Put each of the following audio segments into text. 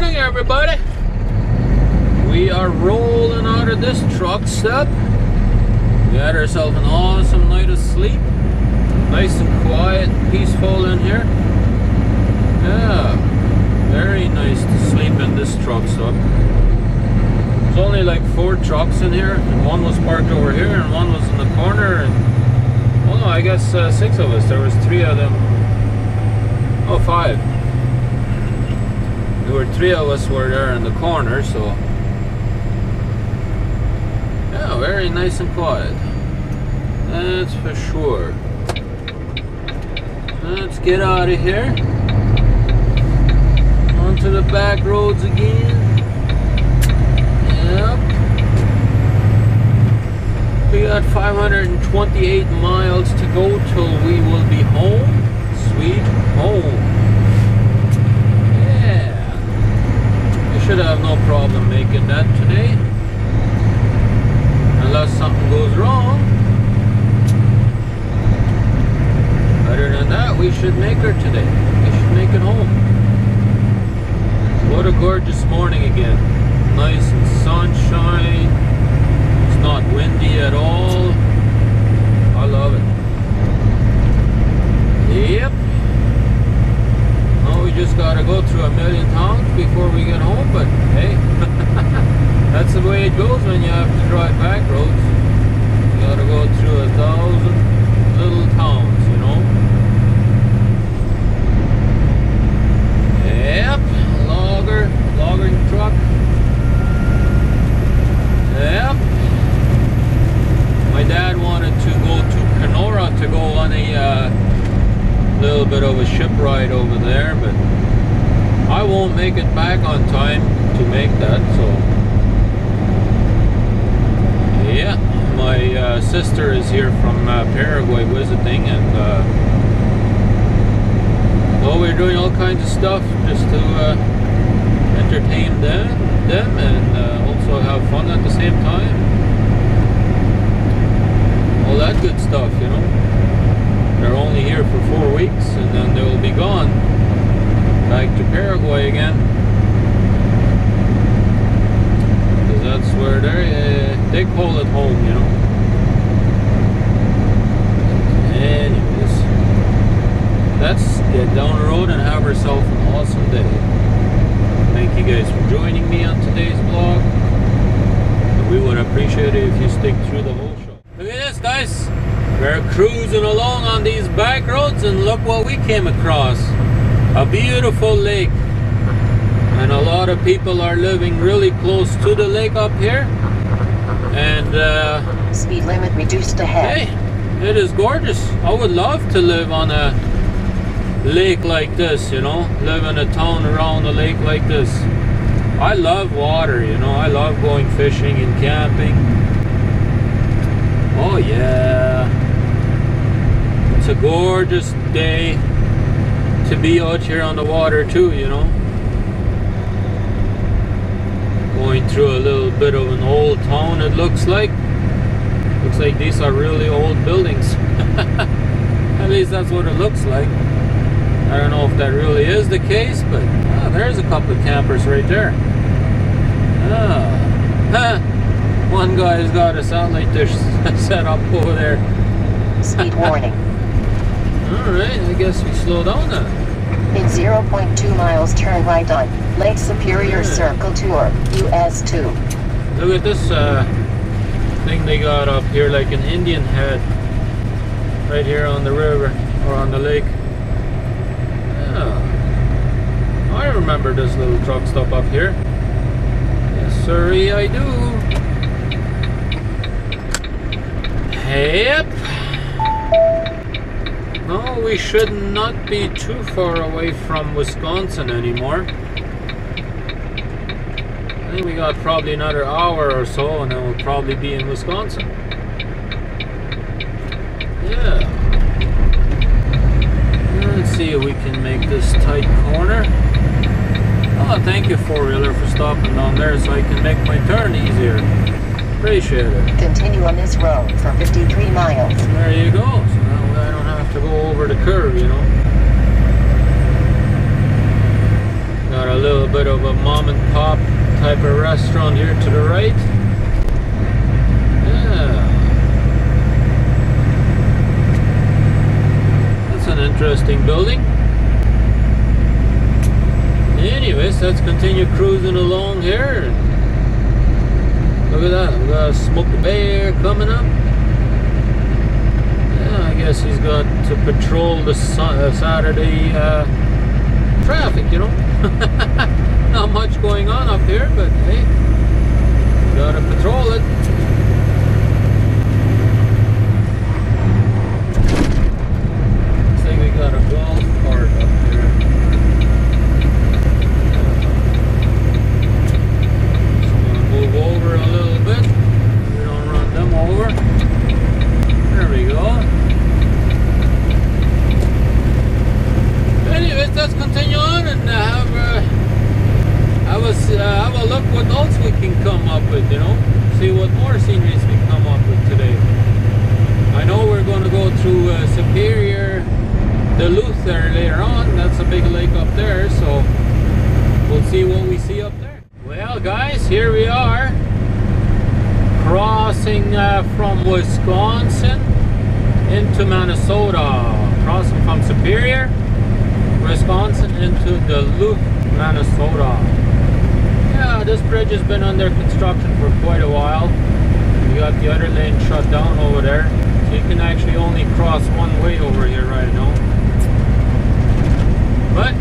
morning, everybody. We are rolling out of this truck stop. We had ourselves an awesome night of sleep. Nice and quiet, peaceful in here. Yeah, very nice to sleep in this truck stop. There's only like 4 trucks in here, and one was parked over here, and one was in the corner, and well, no, I guess 6 of us. There was 3 of them. Oh, 5. There were 3 of us were there in the corner, so yeah, very nice and quiet. That's for sure. Let's get out of here. Onto the back roads again. Yep. We got 528 miles to go till we will be home. Sweet home. Yeah. We should have no problem making that today. Unless something goes wrong. Other than that, we should make her today. We should make it home. What a gorgeous morning again. Nice and sunshine. It's not windy at all. I love it. Yep. We just gotta go through a million towns before we get home, but hey, that's the way it goes when you have to drive back roads. You gotta go through 1,000 little towns, you know. Yep, logging truck. Yep. My dad wanted to go to Kenora to go on a little bit of a ship ride over there, but I won't make it back on time to make that, so yeah, my sister is here from Paraguay visiting, and well, we're doing all kinds of stuff just to entertain them and also have fun at the same time, all that good stuff, you know. They're only here for 4 weeks and then they'll be gone back to Paraguay again, because that's where they call it home, you know. Anyways, let's get down the road and have ourselves an awesome day. Thank you guys for joining me on today's vlog. We would appreciate it if you stick through the whole show. Look at this, guys. We're cruising along on these back roads, and look what we came across. A beautiful lake. And a lot of people are living really close to the lake up here. And speed limit reduced ahead. Hey, it is gorgeous. I would love to live on a lake like this, you know. Live in a town around a lake like this. I love water, you know. I love going fishing and camping. Oh yeah. It's a gorgeous day to be out here on the water too, you know. Going through a little bit of an old town, it looks like. Looks like these are really old buildings. At least that's what it looks like. I don't know if that really is the case, but there's a couple of campers right there. One guy's got a satellite dish set up over there. Speed warning. Alright, I guess we slow down now. In 0.2 miles, turn right on Lake Superior Circle Tour, US 2. Look at this thing they got up here, like an Indian head. Right here on the river, or on the lake. Yeah. I remember this little truck stop up here. Yes, sirree, I do. Yep. No, we should not be too far away from Wisconsin anymore. I think we got probably another hour or so and then we'll probably be in Wisconsin. Yeah. Let's see if we can make this tight corner. Oh, thank you, 4-wheeler, for stopping down there so I can make my turn easier. Appreciate it. Continue on this road for 53 miles. There you go. To go over the curve, you know. Got a little bit of a mom and pop type of restaurant here to the right. Yeah. That's an interesting building. Anyways, let's continue cruising along here. Look at that, we got a Smoky Bear coming up. Yeah, I guess he's got to patrol the Saturday traffic, you know. Not much going on up here, but hey, gotta patrol it. Looks like we got a golf cart up here. Just gonna move over a little bit. We don't run them over. There we go. Anyways, let's continue on and have a look what else we can come up with, you know. See what more sceneries we come up with today. I know we're going to go through Superior, Duluth there later on. That's a big lake up there, so we'll see what we see up there. Well guys, here we are, crossing from Wisconsin into Minnesota, crossing from Superior, Wisconsin into Duluth, Minnesota. Yeah, this bridge has been under construction for quite a while. We got the other lane shut down over there, so you can actually only cross one way over here right now. But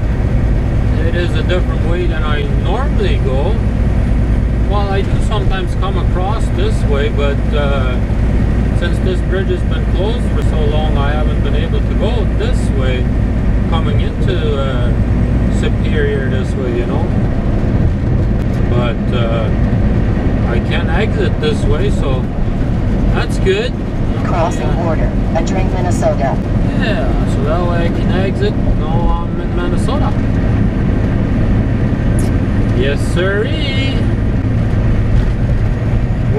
it is a different way than I normally go. Well, I do sometimes come across this way, but since this bridge has been closed for so long, I haven't been able to go this way. Coming into Superior this way, you know, but I can't exit this way, so that's good. Crossing border, entering Minnesota. Yeah, so that way I can exit. No, I'm in Minnesota. Yes, sirree.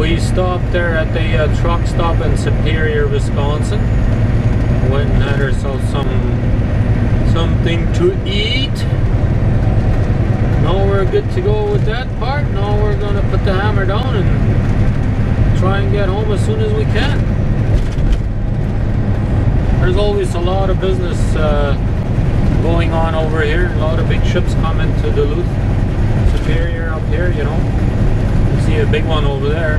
We stopped there at the truck stop in Superior, Wisconsin. Went and had ourselves something to eat. Now we're good to go with that part. Now we're gonna put the hammer down and try and get home as soon as we can. There's always a lot of business going on over here. A lot of big ships coming to Duluth, Superior up here, you know. You see a big one over there.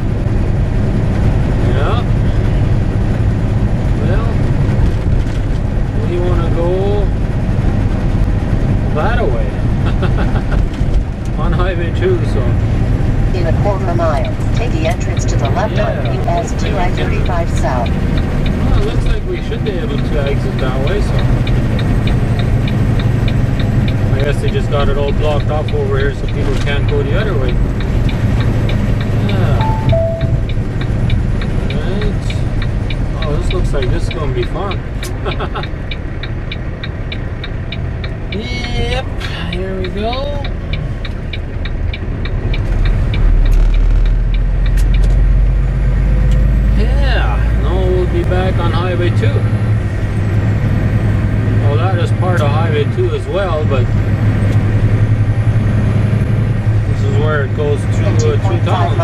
Yeah. Well, we wanna go that away on highway 2, so in a quarter mile take the entrance to the left on US 2 I-35 south. Well, it looks like we should be able to exit that way, so I guess they just got it all blocked off over here so people can't go the other way. Yeah. Right. Oh, this looks like this is gonna be fun. Yep, here we go. Yeah, now we'll be back on Highway 2. Well, that is part of Highway 2 as well, but this is where it goes through towns.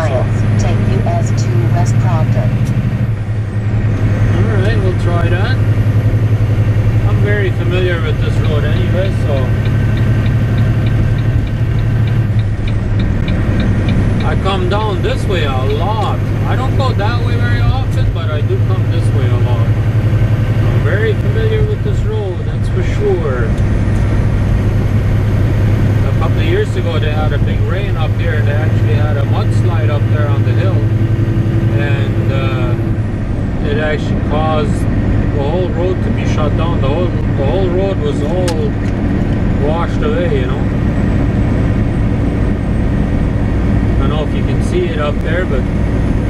Take US 2 West Proctor. Alright, we'll try that. I'm very familiar with this road anyway, so I come down this way a lot. I don't go that way very often, but I do come this way a lot. I'm very familiar with this road, that's for sure. A couple of years ago they had a big rain up here and they actually had a mudslide up there on the hill, and it actually caused the whole road to be shut down. The whole road was all washed away, you know. I don't know if you can see it up there, but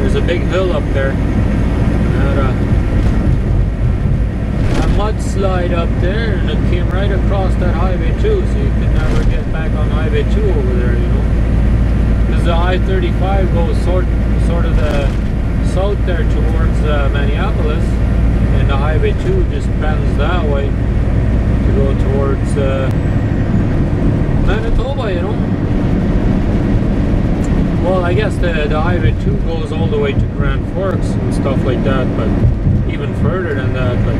there's a big hill up there. And a mudslide up there, and it came right across that highway too, so you could never get back on highway 2 over there, you know. Because the I-35 goes sort of the south there towards Minneapolis. And the highway 2 just bends that way to go towards Manitoba, you know. Well, I guess the Highway 2 goes all the way to Grand Forks and stuff like that, but even further than that. But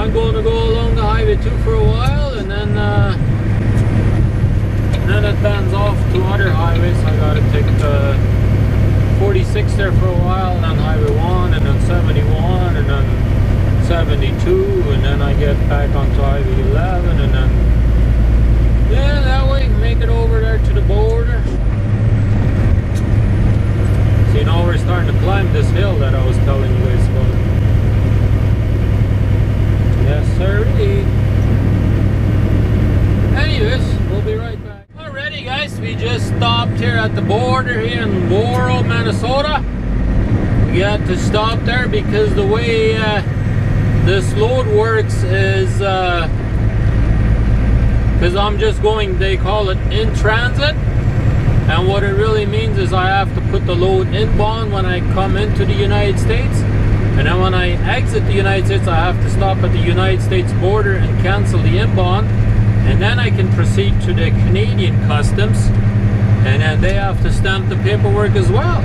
I'm going to go along the Highway 2 for a while, and then it bends off to other highways. I gotta take the 46 there for a while, and then Highway 1, and then 71, and then 72, and then I get back onto Highway 11, and then yeah, that way make it over there to the border. See, now we're starting to climb this hill that I was telling you guys about. Yes, sir. Anyways, we'll be right back. Alrighty, guys, we just stopped here at the border here in Laurel, Minnesota. We had to stop there because the way this load works is because I'm just going, they call it in transit, and what it really means is I have to put the load inbound when I come into the United States, and then when I exit the United States I have to stop at the United States border and cancel the inbound, and then I can proceed to the Canadian customs, and then they have to stamp the paperwork as well.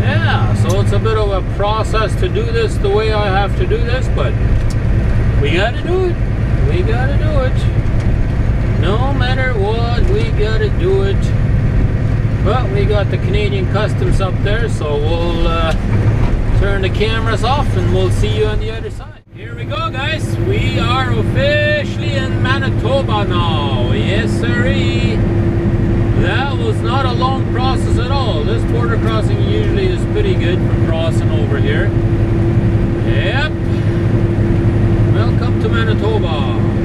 Yeah, so it's a bit of a process to do this the way I have to do this, but we gotta do it. We gotta do it. No matter what, we gotta do it. But we got the Canadian customs up there, so we'll turn the cameras off and we'll see you on the other side. Here we go, guys. We are officially in Manitoba now. Yes, sirree. That was not a long process at all. This border crossing usually is pretty good for crossing over here. Yep. Welcome to Manitoba.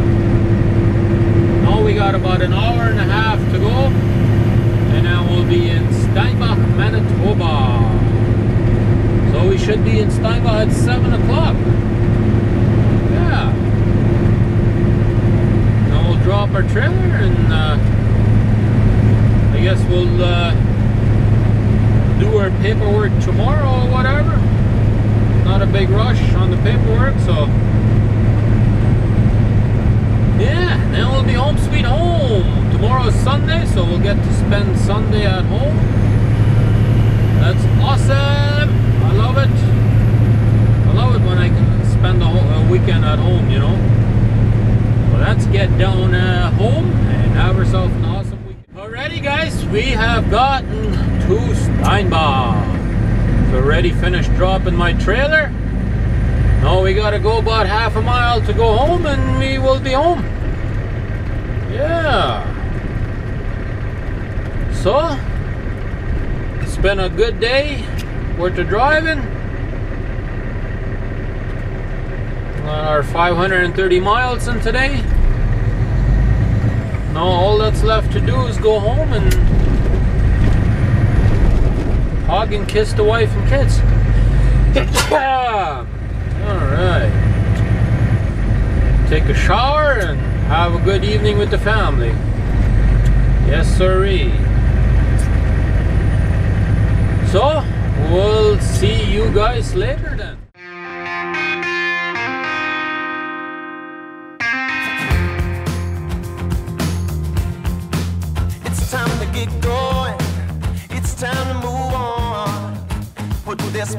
Now we got about an hour and a half to go, and now we'll be in Steinbach, Manitoba. So we should be in Steinbach at 7 o'clock. Yeah. Now we'll drop our trailer and I guess we'll do our paperwork tomorrow or whatever. Not a big rush on the paperwork, so yeah, then we'll be home sweet home. Tomorrow's Sunday, so we'll get to spend Sunday at home. That's awesome. I love it. I love it when I can spend a weekend at home, you know. Well, let's get down home and have ourselves an awesome. Alrighty, guys, we have gotten to Steinbach. I've already finished dropping my trailer. Now we gotta go about half a mile to go home, and we will be home. Yeah. So it's been a good day worth of driving. Our 530 miles in today. Now all that's left to do is go home and hug and kiss the wife and kids. Alright. Take a shower and have a good evening with the family. Yes, sirree. So, we'll see you guys later then.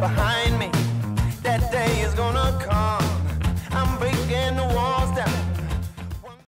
Behind me, that day is gonna come.